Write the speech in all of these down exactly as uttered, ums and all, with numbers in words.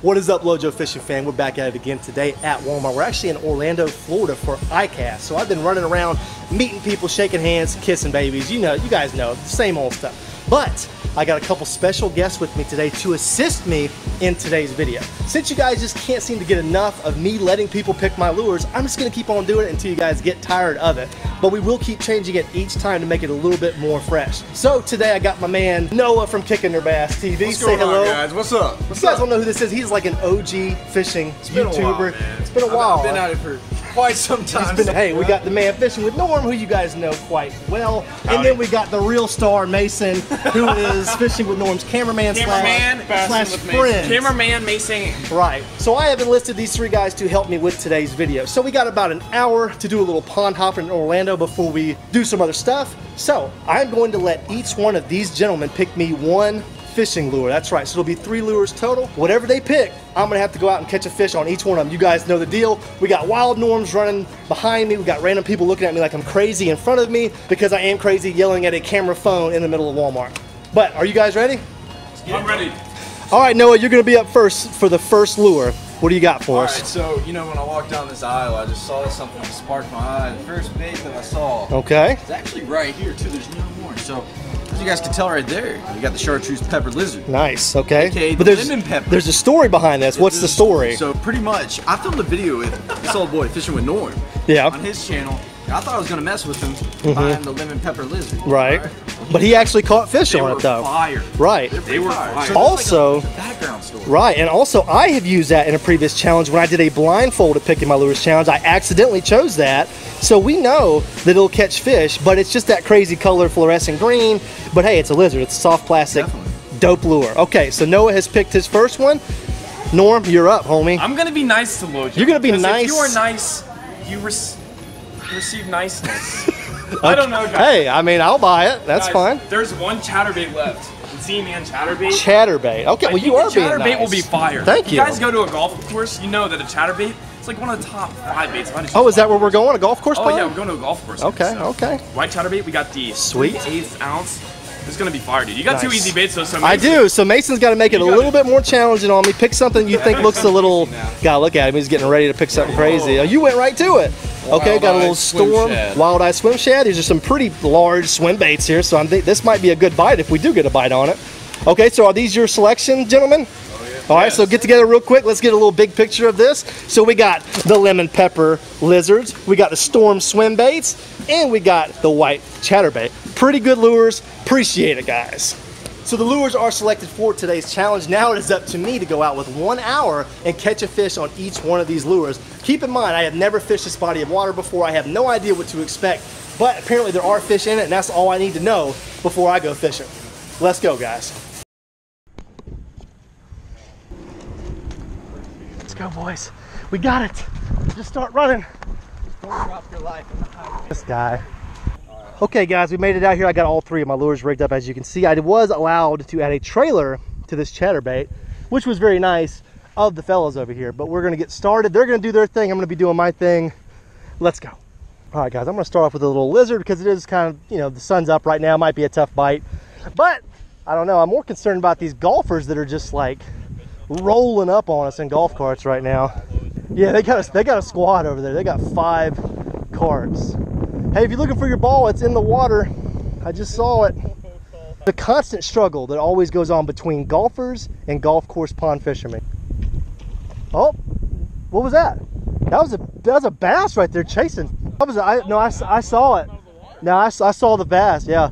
What is up, Lojo Fishing Fan? We're back at it again today at Walmart. We're actually in Orlando, Florida for I CAST. So I've been running around, meeting people, shaking hands, kissing babies. You know, you guys know, same old stuff. But I got a couple special guests with me today to assist me in today's video. Since you guys just can't seem to get enough of me letting people pick my lures, I'm just gonna keep on doing it until you guys get tired of it. But we will keep changing it each time to make it a little bit more fresh. So today I got my man Noah from Kickin' Their Bass T V. What's Say going hello, on, guys. What's up? What's you guys up? Don't know who this is. He's like an O G fishing it's YouTuber. While, it's been a while. I've been out here for quite some time. Been, hey, we got the man fishing with Norm, who you guys know quite well, Howdy. And then we got the real star Mason, who is fishing with Norm's cameraman, cameraman slash, slash friend. Cameraman Mason. Right. So I have enlisted these three guys to help me with today's video. So we got about an hour to do a little pond hopping in Orlando before we do some other stuff. So I'm going to let each one of these gentlemen pick me one fishing lure. That's right, so it'll be three lures total. Whatever they pick, I'm gonna have to go out and catch a fish on each one of them. You guys know the deal. We got wild Norms running behind me. We got random people looking at me like I'm crazy in front of me, because I am crazy yelling at a camera phone in the middle of Walmart. But are you guys ready? I'm ready. All right, Noah, you're gonna be up first for the first lure. What do you got for us? All right, so, you know, when I walked down this aisle, I just saw something that sparked my eye. The first bait that I saw, okay, it's actually right here, too. There's no more. So, as you guys can tell right there, you got the chartreuse peppered lizard. Nice, okay. Okay, but the there's, lemon pepper. There's a story behind this. It What's is, the story? So, pretty much, I filmed a video with this old boy fishing with Norm. Yeah. On his channel. And I thought I was going to mess with him mm-hmm. behind the lemon pepper lizard. Right. right. But he actually caught fish they on it, though. Fire. Right. They, they were fire. So also... Like a, Right, and also I have used that in a previous challenge when I did a blindfolded picking my lures challenge. I accidentally chose that, so we know that it'll catch fish, but it's just that crazy color, fluorescent green. But hey, it's a lizard. It's a soft plastic, Definitely. dope lure. Okay, so Noah has picked his first one. Norm, you're up, homie. I'm gonna be nice to Lojo. You're gonna be nice. If you are nice, you re receive niceness. Okay. I don't know, guys. Hey, I mean, I'll buy it. That's guys, fine. There's one chatterbait left. Z-Man Chatterbait. Chatterbait. Okay, well, you are being nice. Chatterbait will be fire. Thank you. If you guys go to a golf course, you know that a chatterbait is like one of the top five baits. Oh, is that where we're going? A golf course? Oh, yeah, we're going to a golf course. Okay, okay. White chatterbait, we got the sweet eighth ounce. It's going to be fire, dude. You got nice. two easy baits, though. So I do. So Mason's got to make it a little bit more challenging on me. Pick something you think looks a little. God, look at him. He's getting ready to pick something crazy. Oh, you went right to it. Okay, got a little storm, wild eye swim shad. These are some pretty large swim baits here, so I'm th this might be a good bite if we do get a bite on it. Okay, so are these your selection, gentlemen? Oh, yeah. All yes. right, so get together real quick. Let's get a little big picture of this. So we got the lemon pepper lizards, we got the storm swim baits, and we got the white chatterbait. Pretty good lures. Appreciate it, guys. So the lures are selected for today's challenge. Now it is up to me to go out with one hour and catch a fish on each one of these lures. Keep in mind, I have never fished this body of water before. I have no idea what to expect, but apparently there are fish in it, and that's all I need to know before I go fishing. Let's go, guys. Let's go, boys. We got it. Just start running. Don't drop your life in the highway. This guy. Okay, guys, we made it out here. I got all three of my lures rigged up. As you can see, I was allowed to add a trailer to this chatterbait, which was very nice of the fellas over here. But we're gonna get started. They're gonna do their thing. I'm gonna be doing my thing. Let's go. All right, guys, I'm gonna start off with a little lizard because it is kind of, you know, the sun's up right now. Might be a tough bite, but I don't know. I'm more concerned about these golfers that are just like rolling up on us in golf carts right now. Yeah, they got a, they got a squad over there. They got five carts. Hey, if you're looking for your ball, it's in the water. I just saw it. The constant struggle that always goes on between golfers and golf course pond fishermen. Oh, what was that? That was a that was a bass right there chasing. That was a, I, no, I, I saw it. No, I, I saw the bass. Yeah,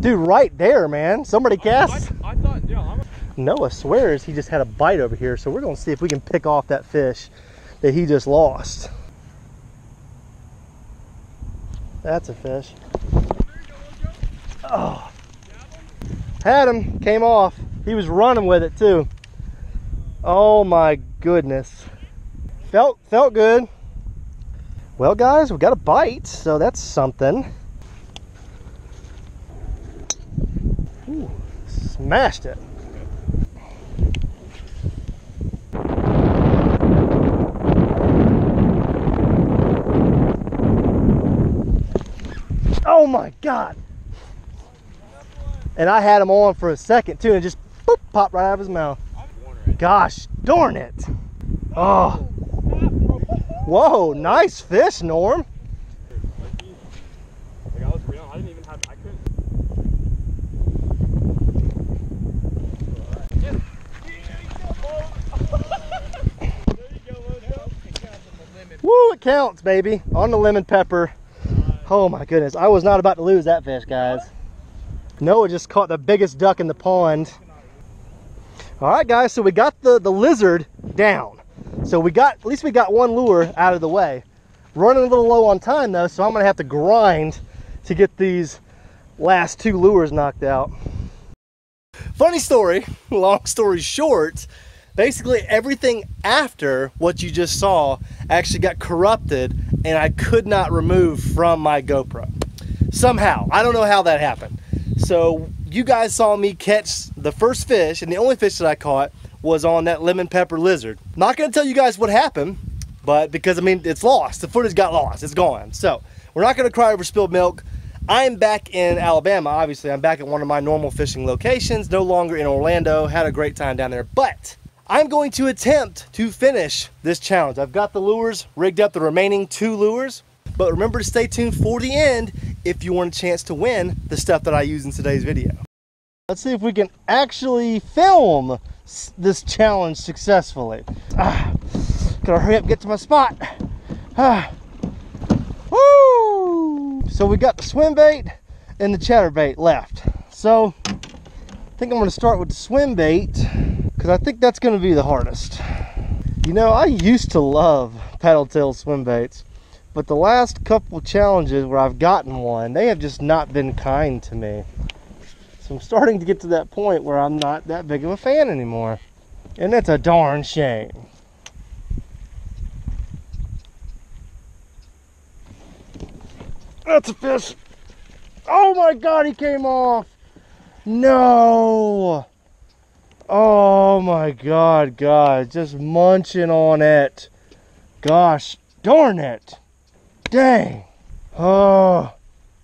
dude, right there, man. Somebody cast. Noah swears he just had a bite over here, so we're gonna see if we can pick off that fish that he just lost. That's a fish. Oh. Had him, came off. He was running with it too. Oh my goodness. Felt felt good. Well, guys, we got a bite, so that's something. Ooh, smashed it. Oh my God. And I had him on for a second too, and just boop, popped right out of his mouth. Gosh darn it. Oh. Whoa, nice fish, Norm. Like I was real, I didn't even have, I couldn't. There you go, Lojo. It counts on the lemon. Woo, it counts, baby. On the lemon pepper. Oh my goodness, I was not about to lose that fish, guys. Noah just caught the biggest duck in the pond. All right, guys, so we got the, the lizard down. So we got, at least we got one lure out of the way. Running a little low on time though, so I'm gonna have to grind to get these last two lures knocked out. Funny story, long story short, basically everything after what you just saw actually got corrupted and I could not remove from my GoPro. Somehow, I don't know how that happened. So you guys saw me catch the first fish, and the only fish that I caught was on that lemon pepper lizard. Not gonna tell you guys what happened, but because I mean, it's lost. The footage got lost, it's gone. So we're not gonna cry over spilled milk. I am back in Alabama, obviously. I'm back at one of my normal fishing locations, no longer in Orlando. Had a great time down there, but I'm going to attempt to finish this challenge. I've got the lures, rigged up the remaining two lures, but remember to stay tuned for the end if you want a chance to win the stuff that I use in today's video. Let's see if we can actually film this challenge successfully. Ah, gotta hurry up, get to my spot. Ah, woo! So we got the swim bait and the chatterbait left. So I think I'm gonna start with the swim bait because I think that's gonna be the hardest. You know, I used to love paddle tail swim baits, but the last couple challenges where I've gotten one, they have just not been kind to me. So I'm starting to get to that point where I'm not that big of a fan anymore. And that's a darn shame. That's a fish. Oh my God, he came off. No. Oh my God, guys, just munching on it. Gosh darn it. Dang. Oh,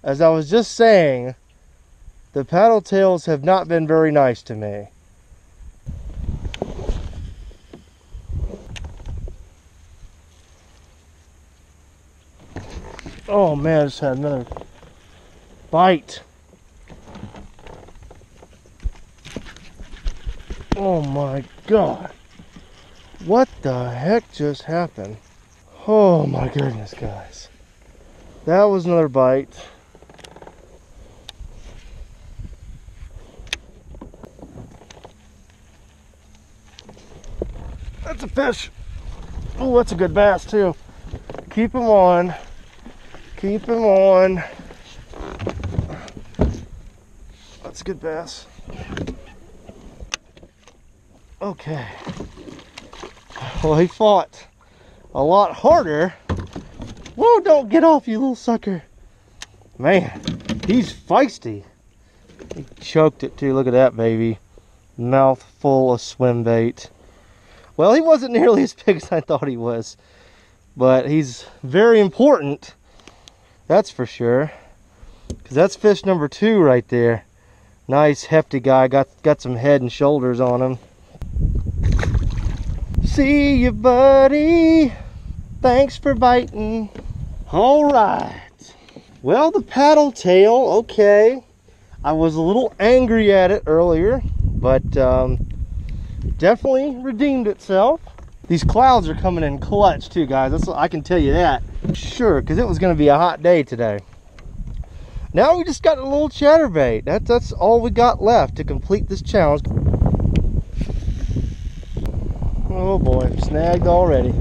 as I was just saying, the paddle tails have not been very nice to me. Oh man, I just had another bite. Oh my God. What the heck just happened? Oh my goodness, guys. That was another bite. That's a fish. Oh, that's a good bass too. Keep him on. Keep him on. That's a good bass. Okay. Well, he fought a lot harder. Whoa, don't get off, you little sucker. Man, he's feisty. He choked it too. Look at that, baby. Mouth full of swim bait. Well, he wasn't nearly as big as I thought he was, but he's very important, that's for sure, because that's fish number two right there. Nice, hefty guy, got, got some head and shoulders on him. See you, buddy. Thanks for biting. All right. Well, the paddle tail, okay. I was a little angry at it earlier, but um, definitely redeemed itself. These clouds are coming in clutch too, guys. That's, I can tell you that. Sure, because it was going to be a hot day today. Now we just got a little chatterbait. That's, that's all we got left to complete this challenge. Oh boy, snagged already.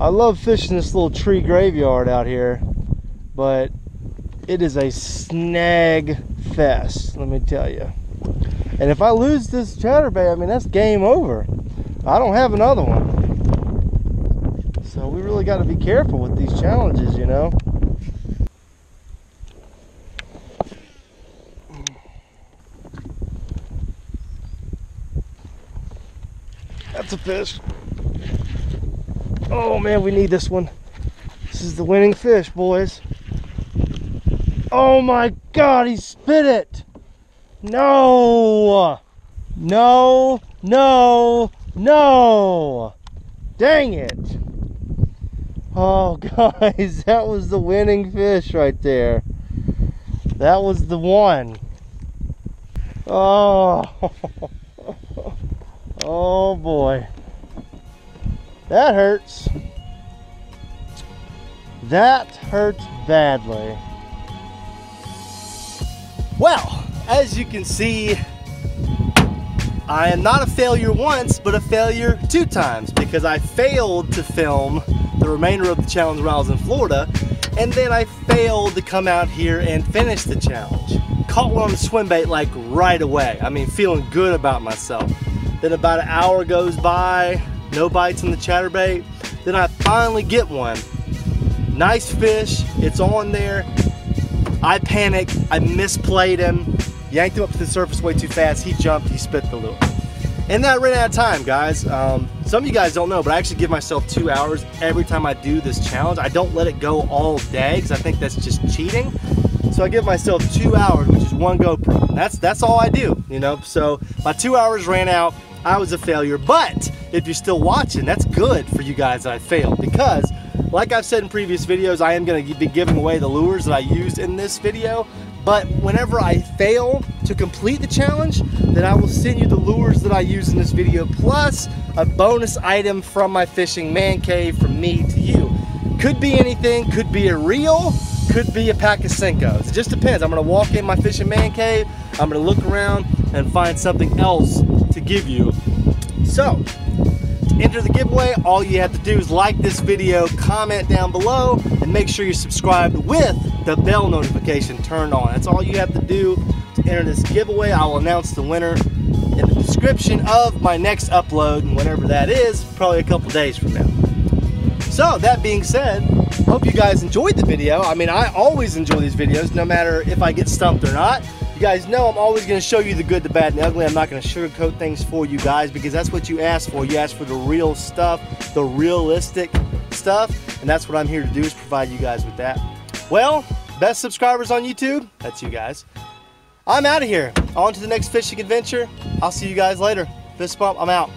I love fishing this little tree graveyard out here, but it is a snag fest, let me tell you. And if I lose this chatterbait, I mean, that's game over. I don't have another one. So we really got to be careful with these challenges, you know. That's a fish. Oh man, we need this one. This is the winning fish, boys. Oh my God, he spit it. No, no, no, No! Dang it! Oh, guys, that was the winning fish right there. That was the one. Oh, oh boy. That hurts. That hurts badly. Well, as you can see, I am not a failure once, but a failure two times, because I failed to film the remainder of the challenge when I was in Florida, and then I failed to come out here and finish the challenge. Caught one on the swim bait like right away. I mean, feeling good about myself. Then about an hour goes by, no bites on the chatterbait. Then I finally get one. Nice fish, it's on there. I panicked, I misplayed him, yanked him up to the surface way too fast. He jumped, he spit the lure. And then I ran out of time, guys. Um, some of you guys don't know, but I actually give myself two hours every time I do this challenge. I don't let it go all day, because I think that's just cheating. So I give myself two hours, which is one GoPro. That's, that's all I do, you know? So my two hours ran out, I was a failure. But if you're still watching, that's good for you guys that I failed, because like I've said in previous videos, I am gonna be giving away the lures that I used in this video. But whenever I fail to complete the challenge, then I will send you the lures that I use in this video, plus a bonus item from my fishing man cave from me to you. Could be anything, could be a reel, could be a pack of Senkos. It just depends. I'm gonna walk in my fishing man cave, I'm gonna look around and find something else to give you. So, to enter the giveaway, all you have to do is like this video, comment down below, and make sure you're subscribed with the bell notification turned on. That's all you have to do to enter this giveaway. I will announce the winner in the description of my next upload, and whenever that is, probably a couple days from now. So, that being said, hope you guys enjoyed the video. I mean, I always enjoy these videos, no matter if I get stumped or not. You guys know I'm always gonna show you the good, the bad, and the ugly. I'm not gonna sugarcoat things for you guys, because that's what you asked for. You asked for the real stuff, the realistic stuff, and that's what I'm here to do, is provide you guys with that. Well, best subscribers on YouTube, that's you guys. I'm out of here. On to the next fishing adventure. I'll see you guys later. Fist bump, I'm out.